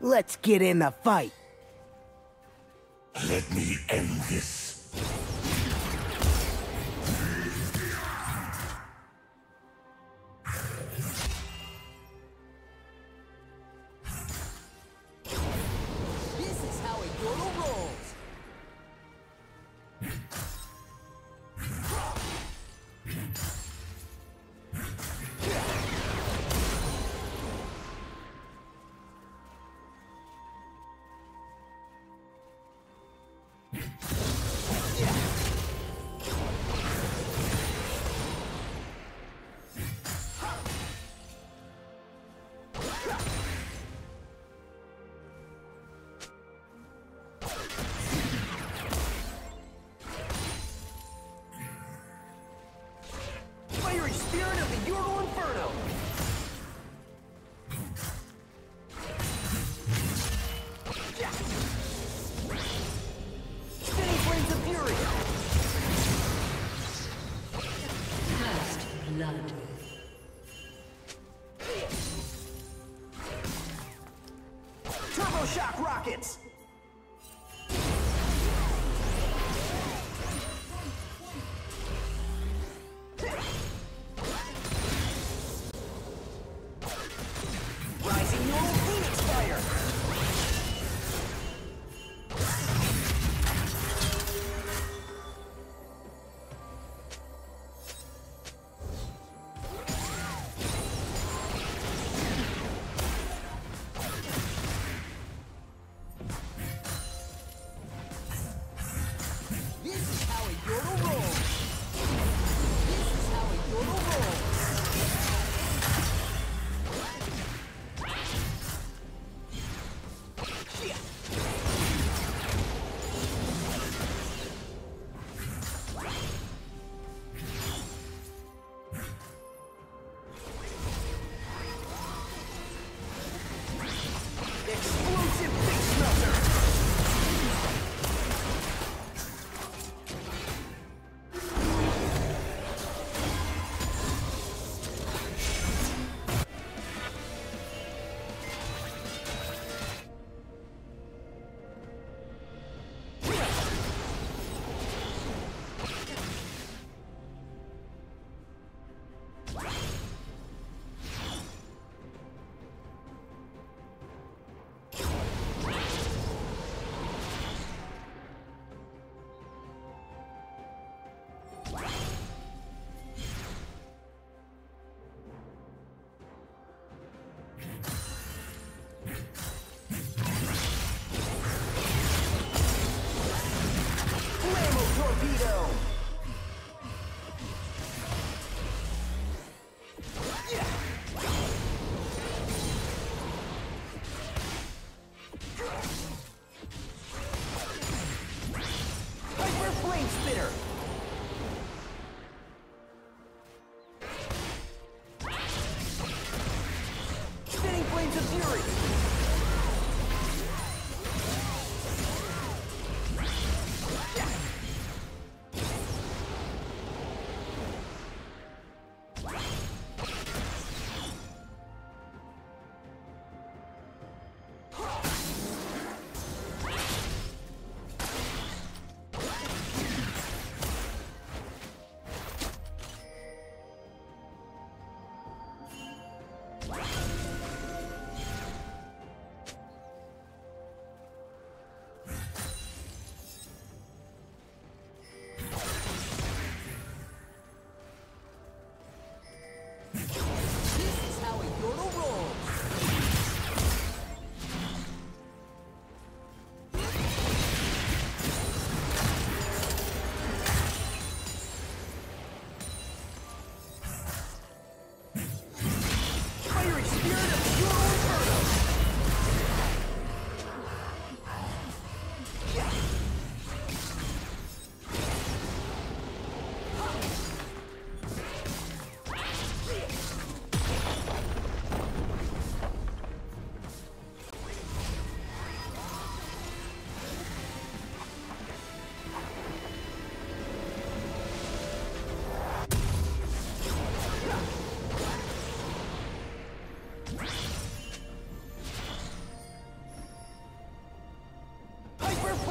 Let's get in the fight. Let me end this. This is how a yodel rolls. Shock rockets!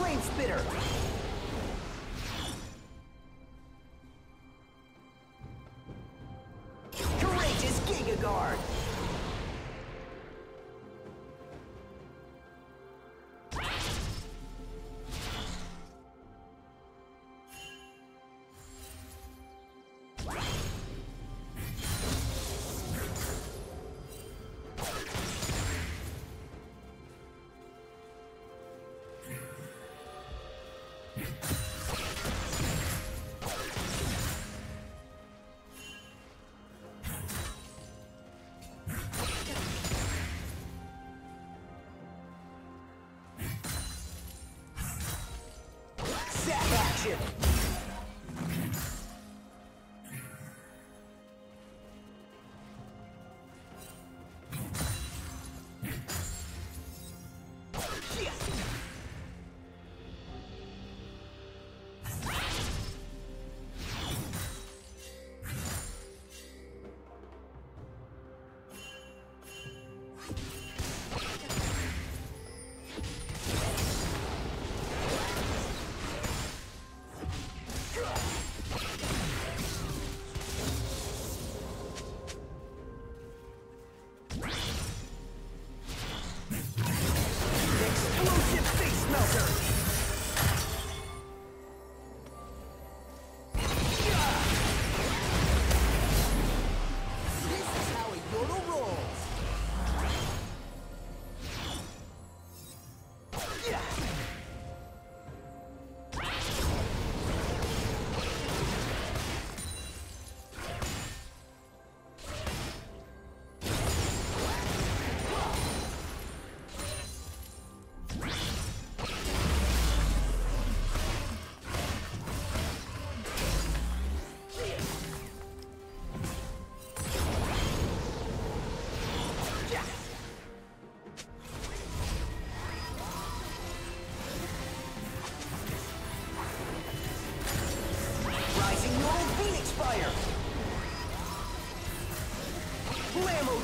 Flame Spitter! Courageous Giga Guard!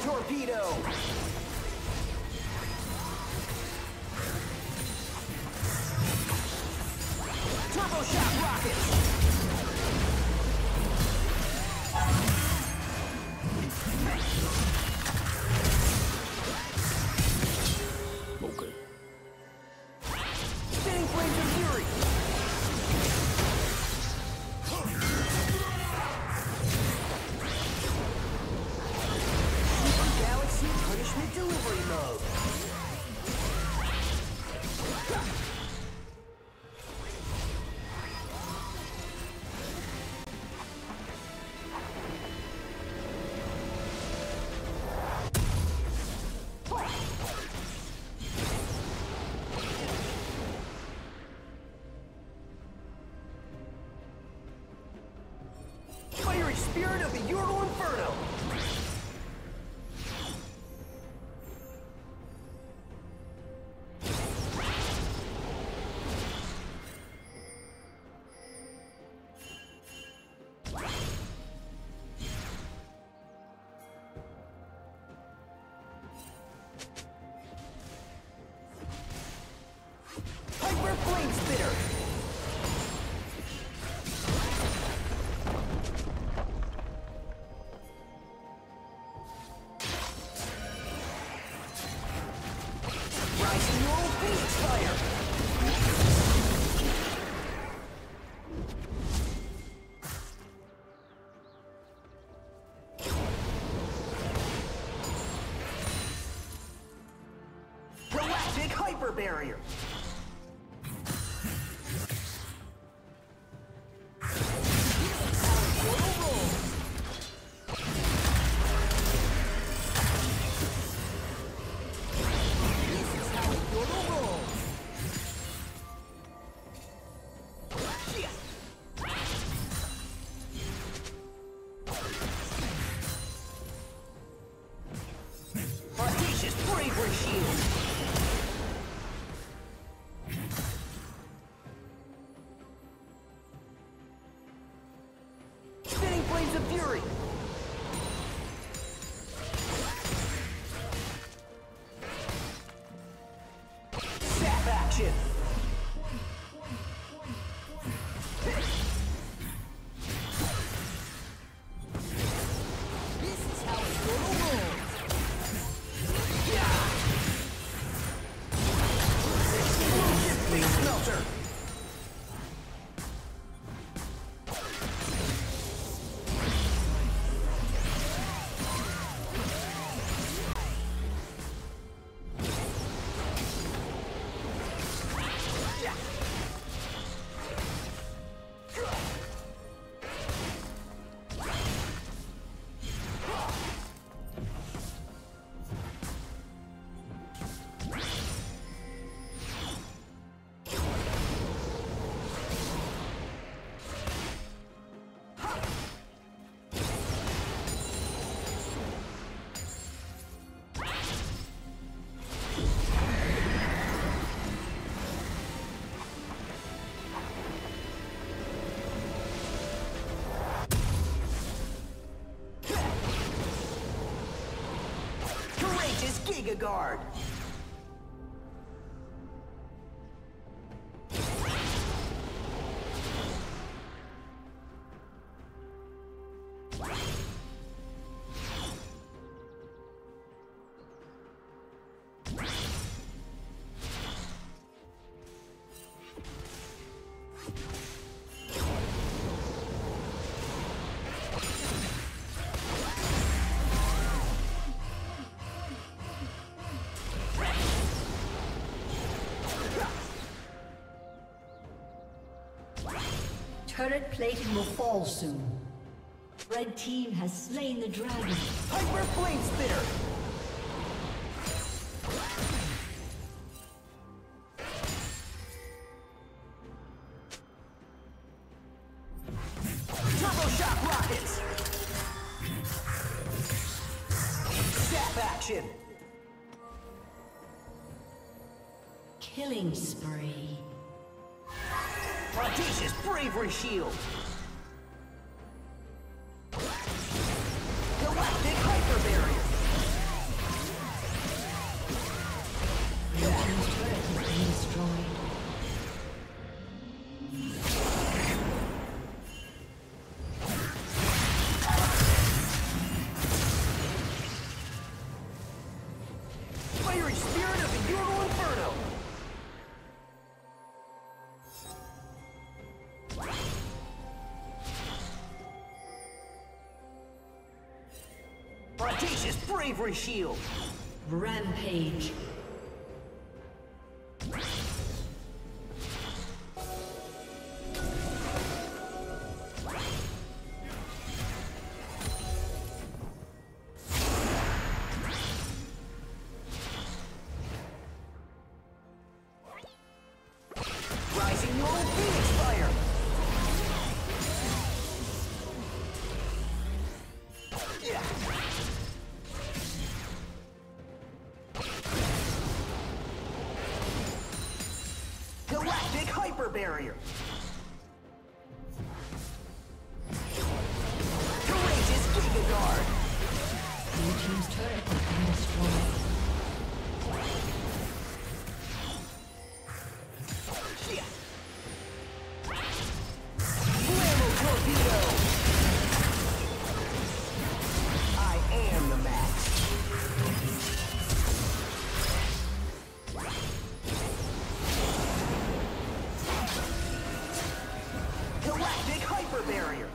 Torpedo! Turbo Shot Rockets! Spirit of the Ural Inferno! Hyper Flame Spitter! Hyper barrier. Sap action! a guard. Turret plating will fall soon. Red team has slain the dragon. Hyper Flame Spitter! Shield. Galactic Hyper Barrier. Your team's turret has been destroyed. Fiery Spirit of the Yurgle Inferno. Audacious Bravery Shield! Rampage! Barrier. Courageous Giga Guard. Blue team's turret has been destroyed. Yeah. Flammo Torpedo. I am the match. Barrier.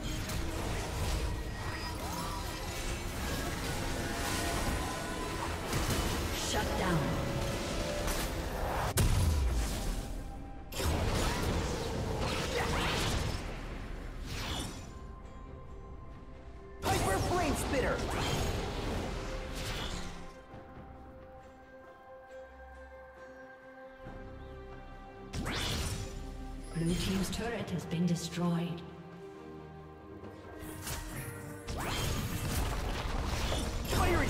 Shut down. Hyper Flame Spitter. Blue team's turret has been destroyed.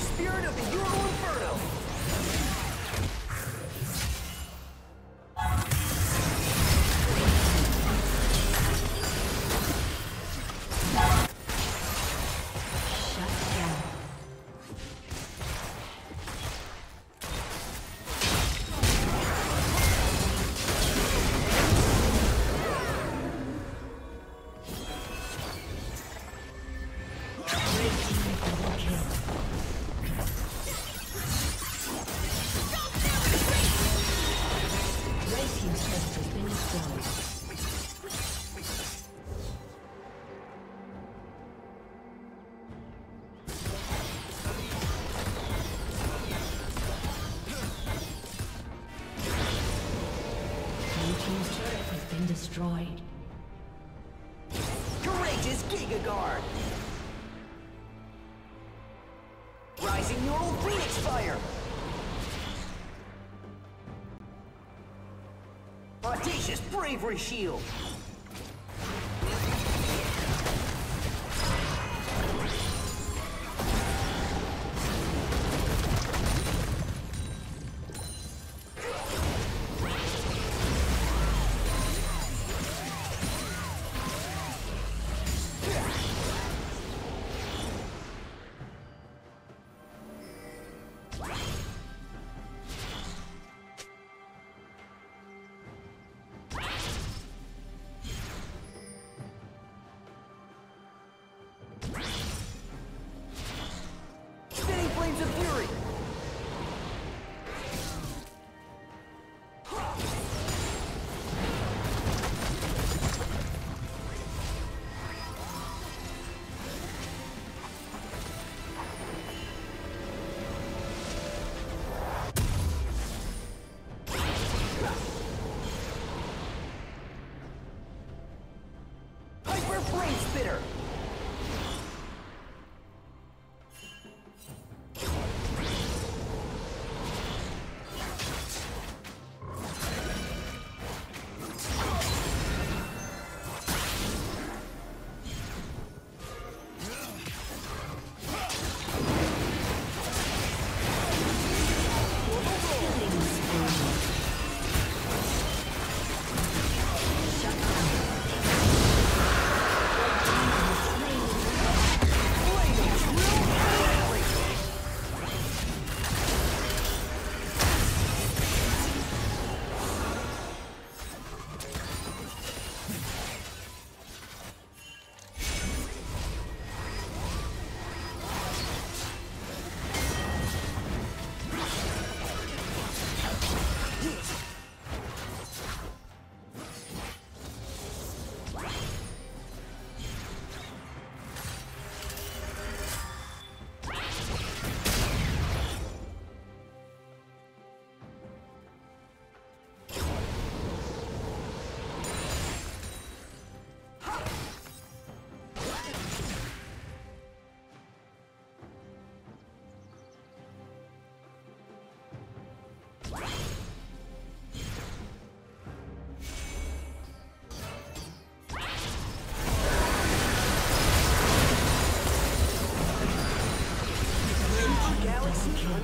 Spirit of the Yurgle Inferno! Shut down. Red team double kill. Destroyed. Courageous Giga Guard. Rising Neural Phoenix Fire. Audacious Bravery Shield.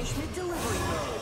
Punishment delivery mode.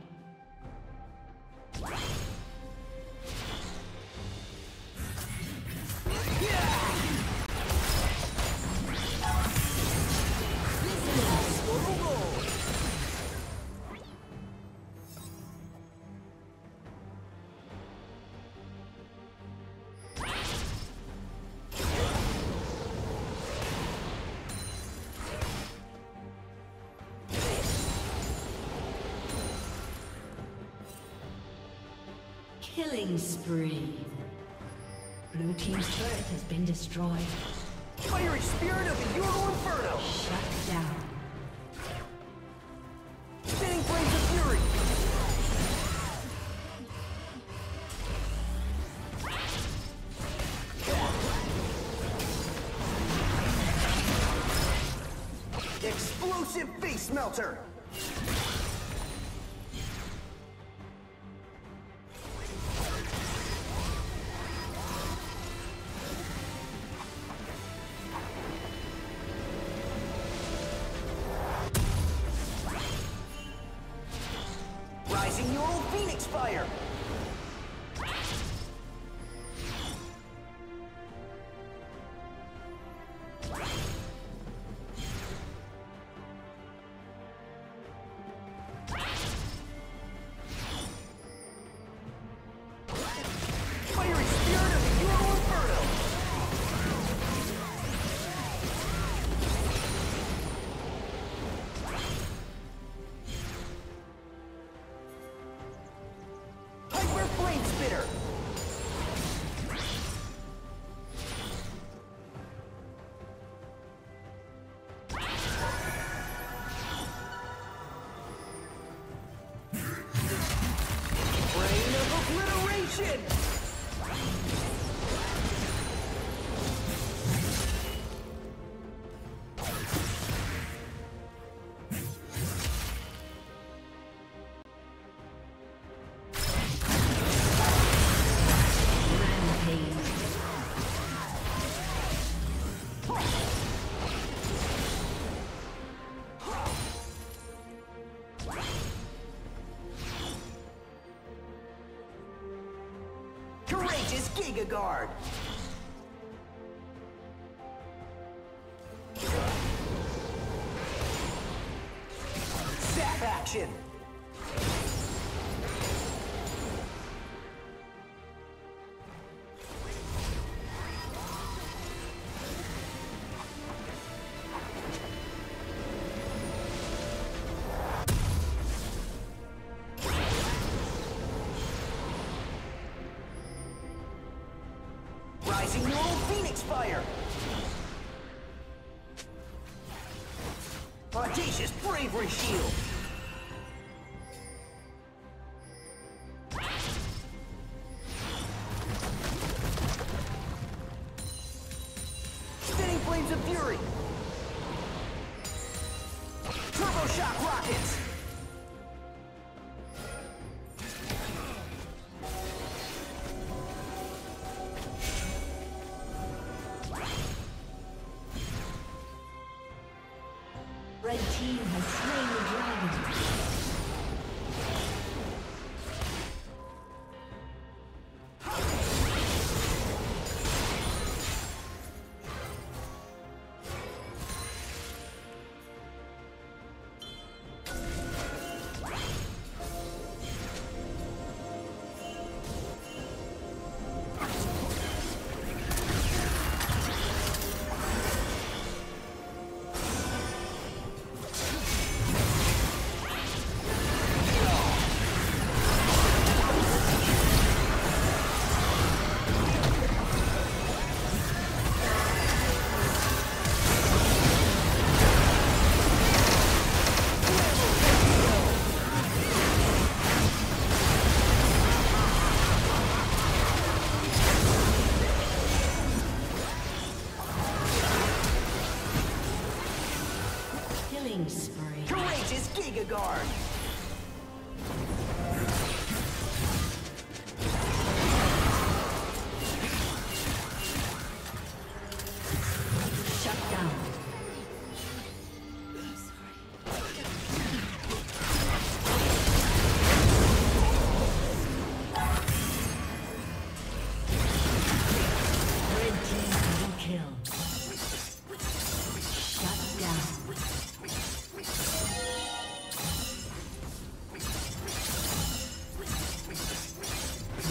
Killing spree. Blue team's turret has been destroyed. Fiery spirit of the Yordle Inferno! Shut down. Spinning flames of fury! Explosive face melter! Giga Guard. Zap action. Audacious bravery shield. Spinning flames of fury. Turbo shock rockets.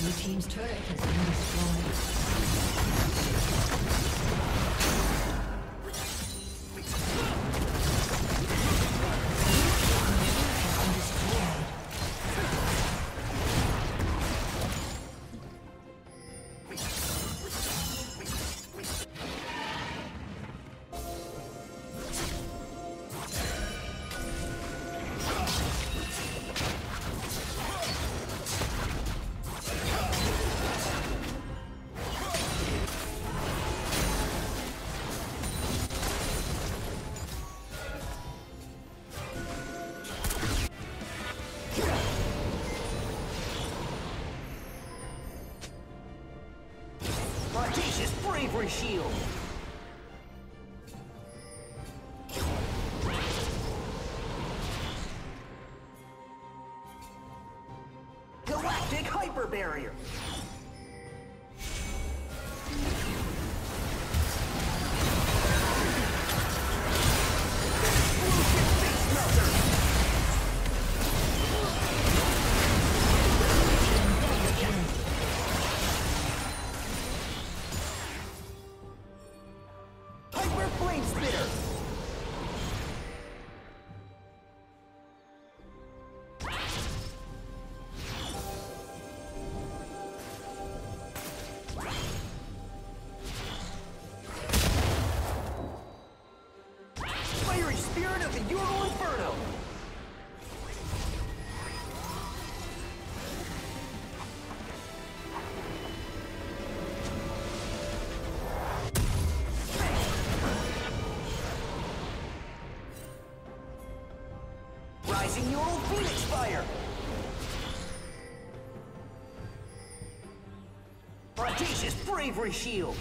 Blue team's turret has been destroyed. Bravery shield. Galactic hyper barrier. Your old Phoenix fire! Audacious bravery shield!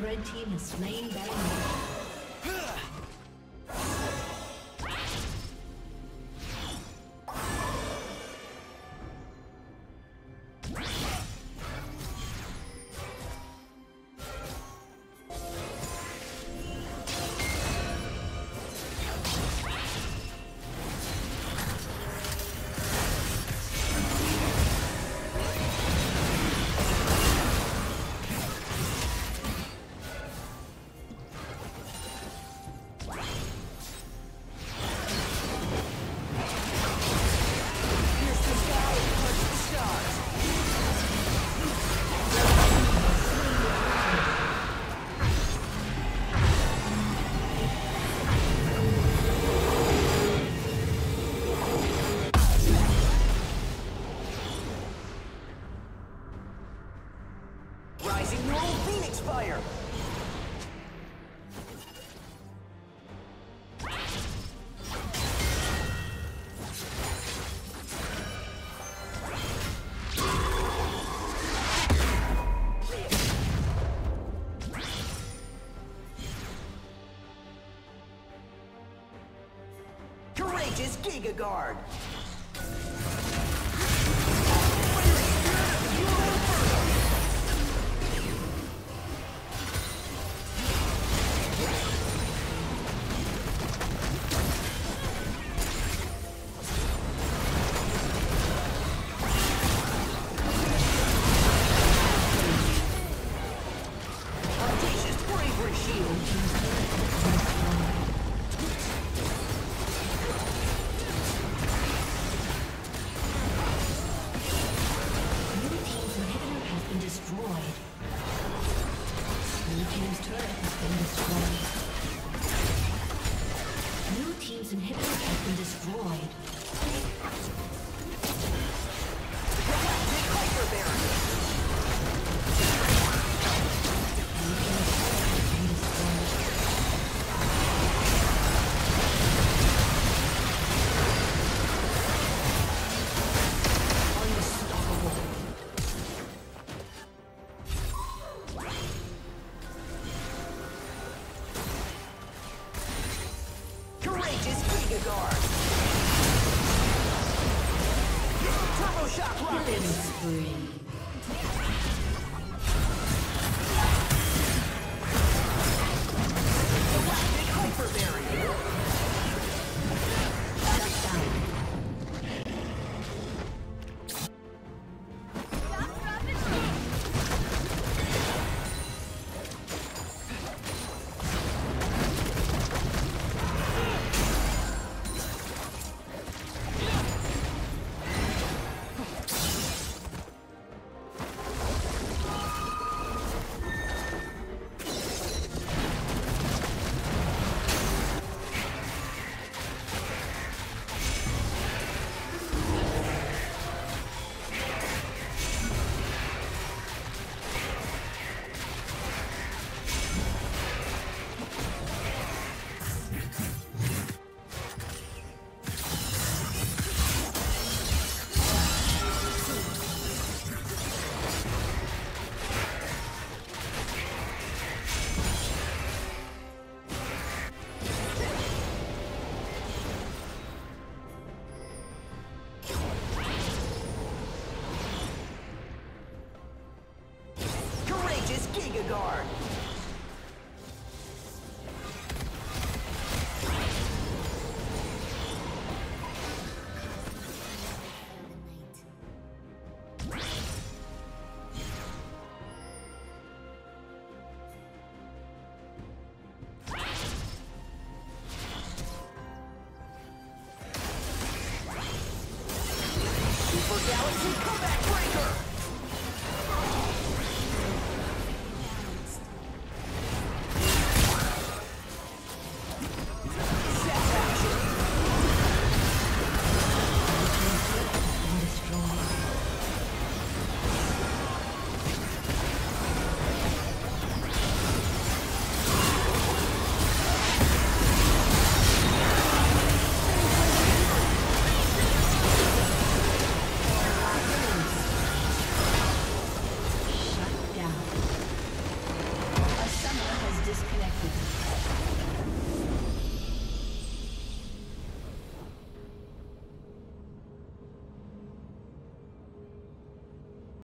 Red team has slain Baron. Is Giga Guard. Blue team's turret has been destroyed. team's inhibitor has been destroyed. Galactic hyper barrier. Turbo shock rockets! Killing spree.